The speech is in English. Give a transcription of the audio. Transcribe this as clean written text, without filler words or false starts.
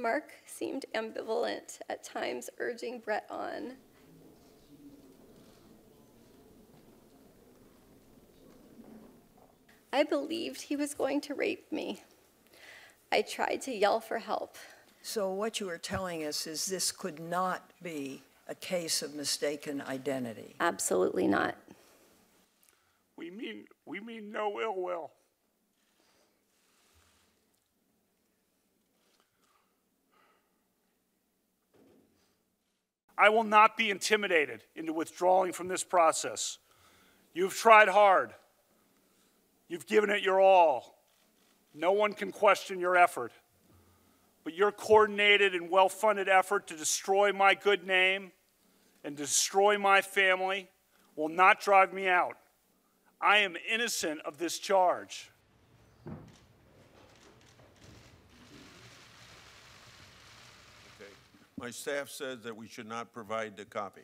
Mark seemed ambivalent, at times urging Brett on. I believed he was going to rape me. I tried to yell for help. So what you are telling us is this could not be a case of mistaken identity. Absolutely not. We mean no ill will. I will not be intimidated into withdrawing from this process. You've tried hard. You've given it your all. No one can question your effort. But your coordinated and well-funded effort to destroy my good name and destroy my family will not drive me out. I am innocent of this charge. Okay. My staff says that we should not provide the copy.